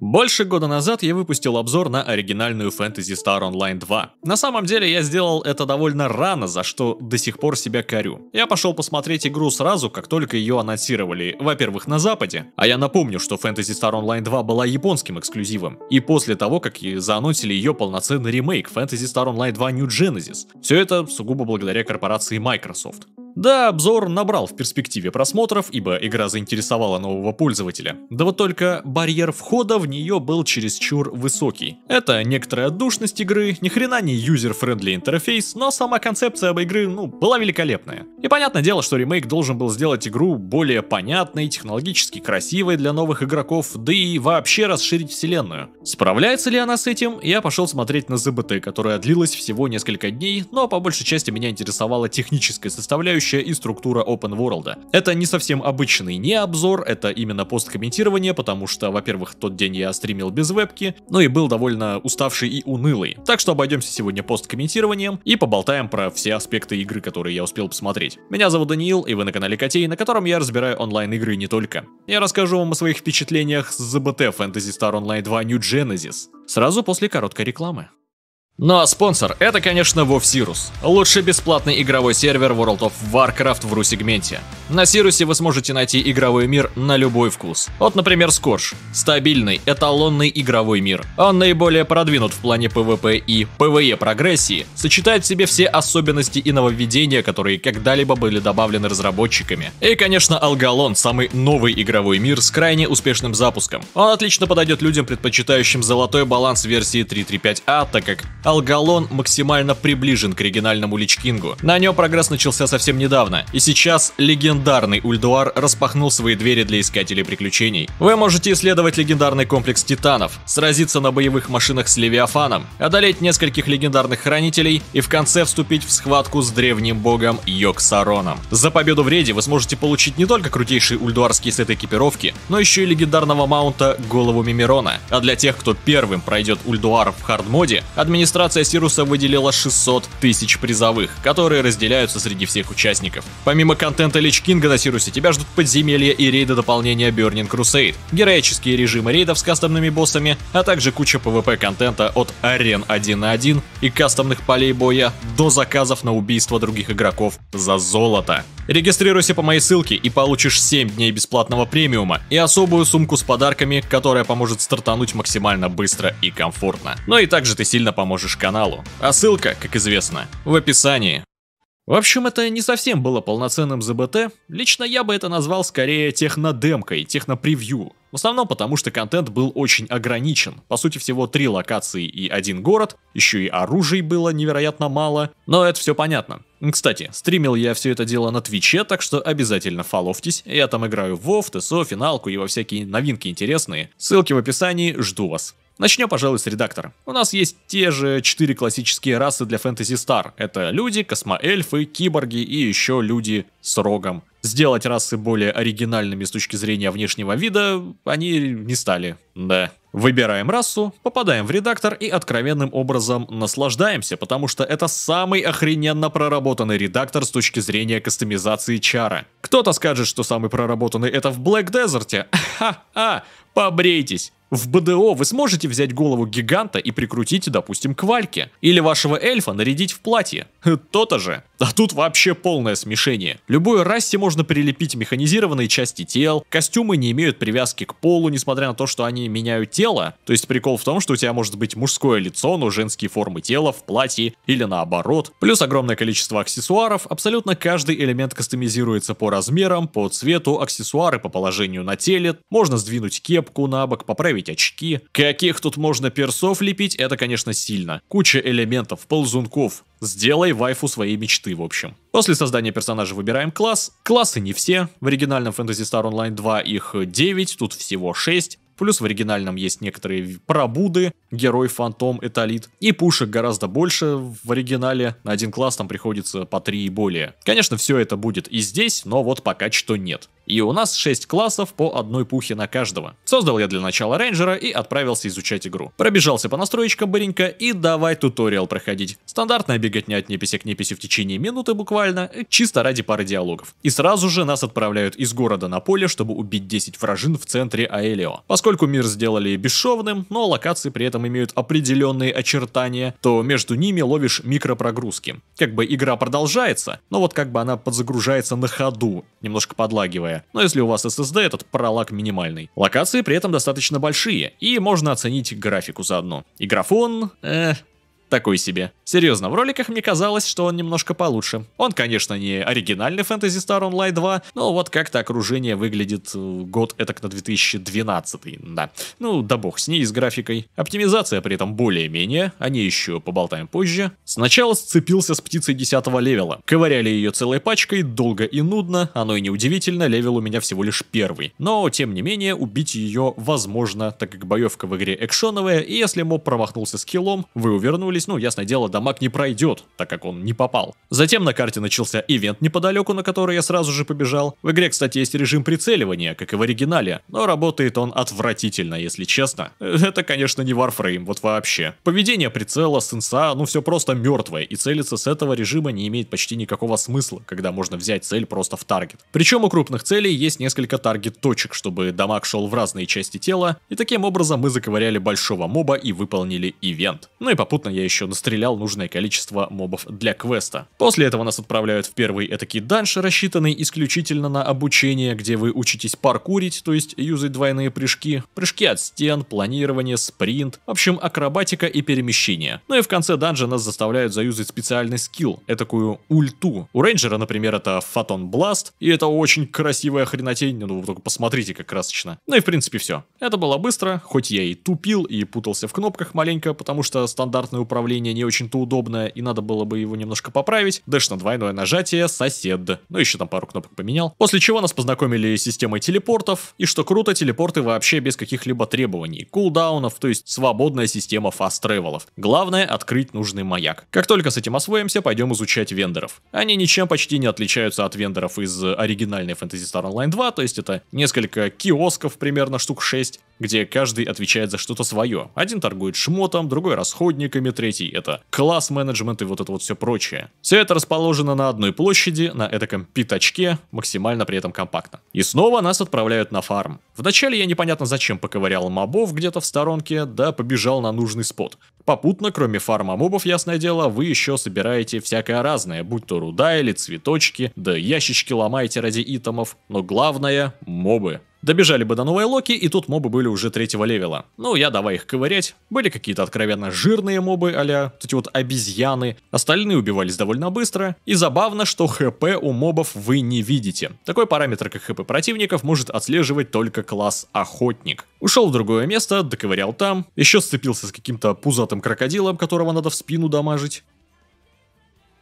Больше года назад я выпустил обзор на оригинальную Phantasy Star Online 2. На самом деле я сделал это довольно рано, за что до сих пор себя корю. Я пошел посмотреть игру сразу, как только ее анонсировали, во-первых, на Западе, а я напомню, что Phantasy Star Online 2 была японским эксклюзивом, и после того, как заанонсили ее полноценный ремейк Phantasy Star Online 2 New Genesis. Все это сугубо благодаря корпорации Microsoft. Да, обзор набрал в перспективе просмотров, ибо игра заинтересовала нового пользователя. Да вот только барьер входа в нее был чересчур высокий. Это некоторая отдушность игры, ни хрена не юзер-френдли интерфейс, но сама концепция об игры, была великолепная. И понятное дело, что ремейк должен был сделать игру более понятной, технологически красивой для новых игроков, да и вообще расширить вселенную. Справляется ли она с этим, я пошел смотреть на ЗБТ, которая длилась всего несколько дней, но по большей части меня интересовала техническая составляющая и структура Open World. Это не совсем обычный не обзор, это именно посткомментирование, потому что, во-первых, тот день я стримил без вебки, но и был довольно уставший и унылый. Так что обойдемся сегодня посткомментированием и поболтаем про все аспекты игры, которые я успел посмотреть. Меня зовут Даниил, и вы на канале Котей, на котором я разбираю онлайн-игры не только. Я расскажу вам о своих впечатлениях с ЗБТ Phantasy Star Online 2 New Genesis сразу после короткой рекламы. Ну а спонсор — это, конечно, WoW Сирус. Лучший бесплатный игровой сервер World of Warcraft в ру-сегменте. На Сирусе вы сможете найти игровой мир на любой вкус. Вот, например, Скорж. Стабильный, эталонный игровой мир. Он наиболее продвинут в плане PvP и PvE прогрессии, сочетает в себе все особенности и нововведения, которые когда-либо были добавлены разработчиками. И, конечно, Алгалон — самый новый игровой мир с крайне успешным запуском. Он отлично подойдет людям, предпочитающим золотой баланс версии 3.3.5а, так как Алгалон максимально приближен к оригинальному Лич Кингу. На нем прогресс начался совсем недавно, и сейчас легендарный Ульдуар распахнул свои двери для искателей приключений. Вы можете исследовать легендарный комплекс титанов, сразиться на боевых машинах с Левиафаном, одолеть нескольких легендарных хранителей и в конце вступить в схватку с древним богом Йоксароном. За победу в рейде вы сможете получить не только крутейший ульдуарский сет экипировки, но еще и легендарного маунта Голову Мимирона. А для тех, кто первым пройдет Ульдуар в хардмоде, Администрация Сируса выделила 600 тысяч призовых, которые разделяются среди всех участников. Помимо контента Лич Кинга на Сирусе тебя ждут подземелья и рейды дополнения Burning Crusade, героические режимы рейдов с кастомными боссами, а также куча PvP-контента от арен 1 на 1 и кастомных полей боя до заказов на убийство других игроков за золото. Регистрируйся по моей ссылке и получишь 7 дней бесплатного премиума и особую сумку с подарками, которая поможет стартануть максимально быстро и комфортно. Но и также ты сильно поможешь каналу. А ссылка, как известно, в описании. В общем, это не совсем было полноценным ЗБТ. Лично я бы это назвал скорее технодемкой, технопревью. В основном потому, что контент был очень ограничен. По сути, всего 3 локации и 1 город, еще и оружий было невероятно мало, но это все понятно. Кстати, стримил я все это дело на Твиче, так что обязательно фоловьтесь, я там играю в WoW, ТСО, финалку и во всякие новинки интересные. Ссылки в описании, жду вас. Начнем, пожалуй, с редактора. У нас есть те же 4 классические расы для Phantasy Star. Это люди, космоэльфы, киборги и еще люди с рогом. Сделать расы более оригинальными с точки зрения внешнего вида они не стали, да. Выбираем расу, попадаем в редактор и откровенным образом наслаждаемся, потому что это самый охрененно проработанный редактор с точки зрения кастомизации чара. Кто-то скажет, что самый проработанный это в Black Desert. Ха-ха, побрейтесь. В БДО вы сможете взять голову гиганта и прикрутить, допустим, к вальке. Или вашего эльфа нарядить в платье. То-то же. А тут вообще полное смешение. Любой расе можно прилепить механизированные части тел, костюмы не имеют привязки к полу, несмотря на то, что они меняют тело. То есть прикол в том, что у тебя может быть мужское лицо, но женские формы тела в платье или наоборот. Плюс огромное количество аксессуаров, абсолютно каждый элемент кастомизируется по размерам, по цвету, аксессуары по положению на теле, можно сдвинуть кепку на бок, поправить очки. Каких тут можно персов лепить, это, конечно, сильно. Куча элементов, ползунков. Сделай вайфу своей мечты, в общем. После создания персонажа выбираем класс. Классы не все. В оригинальном Phantasy Star Online 2 их 9, тут всего 6. Плюс в оригинальном есть некоторые пробуды, герой, фантом, эталит. И пушек гораздо больше в оригинале. На один класс там приходится по 3 и более. Конечно, все это будет и здесь, но вот пока что нет. И у нас 6 классов по одной пухе на каждого. Создал я для начала рейнджера и отправился изучать игру. Пробежался по настроечкам быренько и давай туториал проходить. Стандартная беготня от неписи к неписи в течение минуты буквально, чисто ради пары диалогов. И сразу же нас отправляют из города на поле, чтобы убить 10 вражин в центре Аэлио. Поскольку мир сделали бесшовным, но локации при этом имеют определенные очертания, то между ними ловишь микропрогрузки. Как бы игра продолжается, но вот как бы она подзагружается на ходу, немножко подлагивая. Но если у вас SSD, этот пролаг минимальный. Локации при этом достаточно большие, и можно оценить графику заодно. И графон... такой себе. Серьезно, в роликах мне казалось, что он немножко получше. Он, конечно, не оригинальный Phantasy Star Online 2, но вот как-то окружение выглядит год этак на 2012, да. Ну, да бог с ней, с графикой. Оптимизация при этом более-менее, о ней еще поболтаем позже. Сначала сцепился с птицей 10 левела. Ковыряли ее целой пачкой, долго и нудно, оно и неудивительно, левел у меня всего лишь первый. Но, тем не менее, убить ее возможно, так как боевка в игре экшоновая, и если моб промахнулся скиллом, вы увернулись, ну, ясное дело, дамаг не пройдет, так как он не попал. Затем на карте начался ивент неподалеку, на который я сразу же побежал. В игре, кстати, есть режим прицеливания, как и в оригинале, но работает он отвратительно, если честно. Это, конечно, не Warframe, вот вообще. Поведение прицела, сенса, ну все просто мертвое, и целиться с этого режима не имеет почти никакого смысла, когда можно взять цель просто в таргет. Причем у крупных целей есть несколько таргет-точек, чтобы дамаг шел в разные части тела, и таким образом мы заковыряли большого моба и выполнили ивент. Ну и попутно я еще настрелял нужное количество мобов для квеста. После этого нас отправляют в первый этакий данж, рассчитанный исключительно на обучение, где вы учитесь паркурить, то есть юзать двойные прыжки, прыжки от стен, планирование, спринт, в общем, акробатика и перемещение. Ну и в конце данжа нас заставляют заюзать специальный скилл, этакую ульту. У рейнджера, например, это Photon Blast, и это очень красивая хренотень, ну вы только посмотрите, как красочно. Ну и в принципе все. Это было быстро, хоть я и тупил, и путался в кнопках маленько, потому что стандартную управление не очень-то удобное, и надо было бы его немножко поправить. Дэш на двойное нажатие, сосед. Ну, еще там пару кнопок поменял. После чего нас познакомили с системой телепортов. И что круто, телепорты вообще без каких-либо требований, кулдаунов, то есть свободная система фаст-тревелов. Главное, открыть нужный маяк. Как только с этим освоимся, пойдем изучать вендоров. Они ничем почти не отличаются от вендоров из оригинальной Phantasy Star Online 2, то есть это несколько киосков, примерно штук 6, где каждый отвечает за что-то свое. Один торгует шмотом, другой расходниками, третий — это класс-менеджмент и вот это вот все прочее. Все это расположено на одной площади, на этаком пятачке, максимально при этом компактно. И снова нас отправляют на фарм. Вначале я непонятно зачем поковырял мобов где-то в сторонке, да побежал на нужный спот. Попутно, кроме фарма мобов, ясное дело, вы еще собираете всякое разное, будь то руда или цветочки, да ящички ломаете ради итемов, но главное — мобы. Добежали бы до новой локи, и тут мобы были уже третьего левела. Ну, я давай их ковырять. Были какие-то откровенно жирные мобы, а-ля вот эти вот обезьяны. Остальные убивались довольно быстро. И забавно, что хп у мобов вы не видите. Такой параметр, как хп противников, может отслеживать только класс охотник. Ушел в другое место, доковырял там. Еще сцепился с каким-то пузатым крокодилом, которого надо в спину дамажить.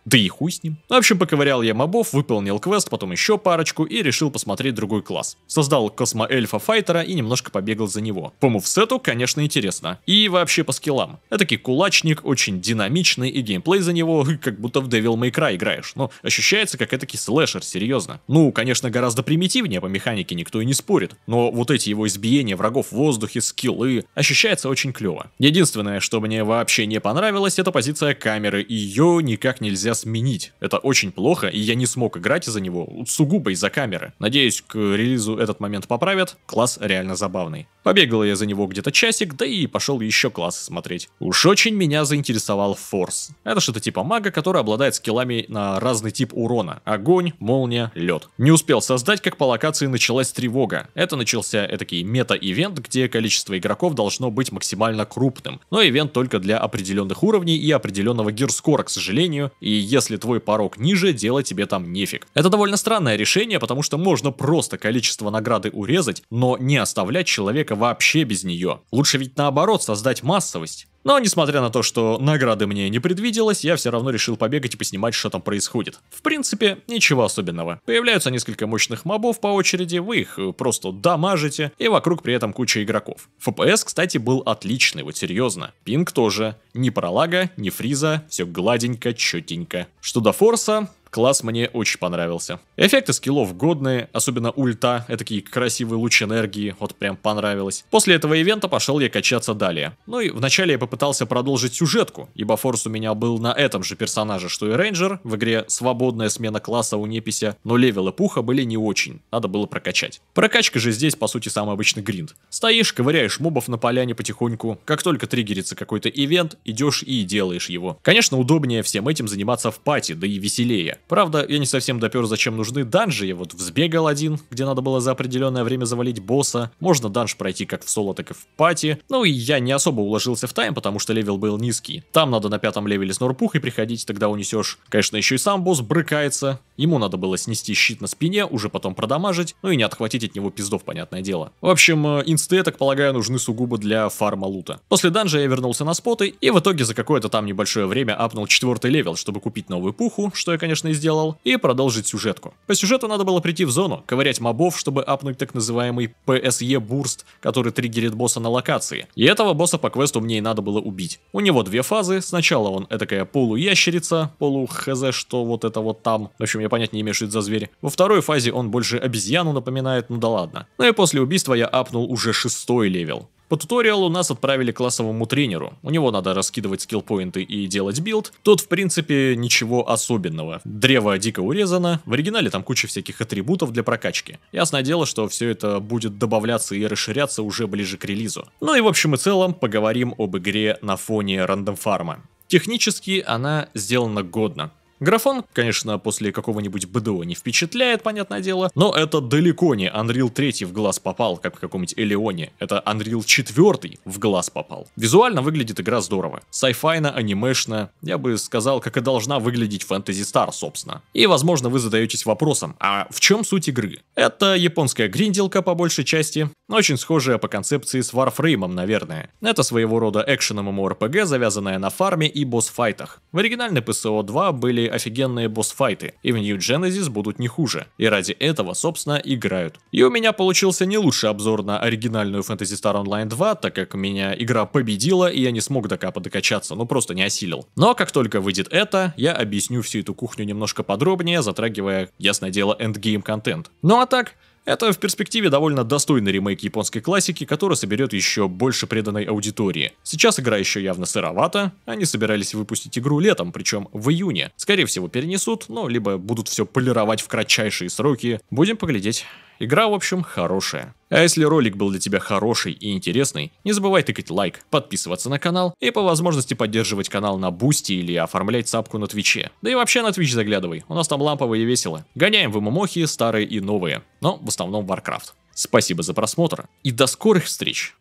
Да и хуй с ним. В общем, поковырял я мобов, выполнил квест, потом еще парочку и решил посмотреть другой класс. Создал космоэльфа-файтера и немножко побегал за него. По мувсету, конечно, интересно. И вообще по скиллам. Этакий кулачник, очень динамичный, и геймплей за него как будто в Devil May Cry играешь. Но ощущается как этакий слэшер, серьезно. Ну, конечно, гораздо примитивнее по механике, никто и не спорит. Но вот эти его избиения врагов в воздухе, скиллы, ощущается очень клево. Единственное, что мне вообще не понравилось, это позиция камеры. Ее никак нельзя сменить. Это очень плохо, и я не смог играть за него, сугубо из-за камеры. Надеюсь, к релизу этот момент поправят. Класс реально забавный. Побегал я за него где-то часик, да и пошел еще классы смотреть. Уж очень меня заинтересовал форс. Это что-то типа мага, который обладает скиллами на разный тип урона. Огонь, молния, лед. Не успел создать, как по локации началась тревога. Это начался этакий мета-ивент, где количество игроков должно быть максимально крупным. Но ивент только для определенных уровней и определенного гирскора, к сожалению. И если твой порог ниже, делать тебе там нефиг. Это довольно странное решение, потому что можно просто количество награды урезать, но не оставлять человека вообще без нее. Лучше ведь наоборот создать массовость. Но, несмотря на то, что награды мне не предвиделось, я все равно решил побегать и поснимать, что там происходит. В принципе, ничего особенного. Появляются несколько мощных мобов по очереди, вы их просто дамажите, и вокруг при этом куча игроков. FPS, кстати, был отличный, вот серьезно. Пинг тоже. Ни пролага, ни фриза, все гладенько, четенько. Что до форса... класс мне очень понравился. Эффекты скиллов годные, особенно ульта, этакий красивый луч энергии, вот прям понравилось. После этого ивента пошел я качаться далее. Ну и вначале я попытался продолжить сюжетку, ибо форс у меня был на этом же персонаже, что и рейнджер, в игре свободная смена класса у непися, но левелы пуха были не очень, надо было прокачать. Прокачка же здесь по сути самый обычный гринд. Стоишь, ковыряешь мобов на поляне потихоньку, как только триггерится какой-то ивент, идешь и делаешь его. Конечно, удобнее всем этим заниматься в пати, да и веселее. Правда, я не совсем допер, зачем нужны данжи, я вот взбегал один, где надо было за определенное время завалить босса, можно данж пройти как в соло, так и в пати, ну и я не особо уложился в тайм, потому что левел был низкий. Там надо на 5-м левеле с норпухой приходить, тогда унесешь. Конечно, еще и сам босс брыкается, ему надо было снести щит на спине, уже потом продамажить, ну и не отхватить от него пиздов, понятное дело. В общем, инсты, я так полагаю, нужны сугубо для фарма лута. После данжа я вернулся на споты и в итоге за какое-то там небольшое время апнул 4-й левел, чтобы купить новую пуху, что я, конечно, и сделал, и продолжить сюжетку. По сюжету надо было прийти в зону, ковырять мобов, чтобы апнуть так называемый PSE бурст, который триггерит босса на локации. И этого босса по квесту мне и надо было убить. У него две фазы, сначала он этакая полуящерица, полу-хз, что вот это вот там, в общем, я понять не имею, что это за зверь. Во второй фазе он больше обезьяну напоминает, ну да ладно. Ну и после убийства я апнул уже 6-й левел. По туториалу нас отправили к классовому тренеру, у него надо раскидывать скиллпоинты и делать билд, тут в принципе ничего особенного, древо дико урезано, в оригинале там куча всяких атрибутов для прокачки, ясное дело, что все это будет добавляться и расширяться уже ближе к релизу. Ну и в общем и целом поговорим об игре на фоне рандом фарма. Технически она сделана годно. Графон, конечно, после какого-нибудь БДО не впечатляет, понятное дело, но это далеко не Unreal 3 в глаз попал, как в каком-нибудь Элеоне, это Unreal 4 в глаз попал. Визуально выглядит игра здорово, сайфайно, анимешно, я бы сказал, как и должна выглядеть Phantasy Star, собственно. И, возможно, вы задаетесь вопросом, а в чем суть игры? Это японская гринделка, по большей части, очень схожая по концепции с Warframe, наверное. Это своего рода экшен-MMORPG, завязанная на фарме и босс-файтах. В оригинальной PSO 2 были офигенные босс-файты, и в New Genesis будут не хуже, и ради этого, собственно, играют. И у меня получился не лучший обзор на оригинальную Phantasy Star Online 2, так как меня игра победила, и я не смог до капа докачаться, ну просто не осилил. Но как только выйдет это, я объясню всю эту кухню немножко подробнее, затрагивая, ясное дело, эндгейм-контент. Ну а так... Это в перспективе довольно достойный ремейк японской классики, который соберет еще больше преданной аудитории. Сейчас игра еще явно сыровата, они собирались выпустить игру летом, причем в июне. Скорее всего перенесут, ну либо будут все полировать в кратчайшие сроки. Будем поглядеть. Игра, в общем, хорошая. А если ролик был для тебя хороший и интересный, не забывай тыкать лайк, подписываться на канал и по возможности поддерживать канал на Бусти или оформлять сапку на Твиче. Да и вообще на Твич заглядывай, у нас там лампово и весело. Гоняем в ММОхи, старые и новые, но в основном Warcraft. Спасибо за просмотр и до скорых встреч.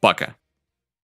Пока.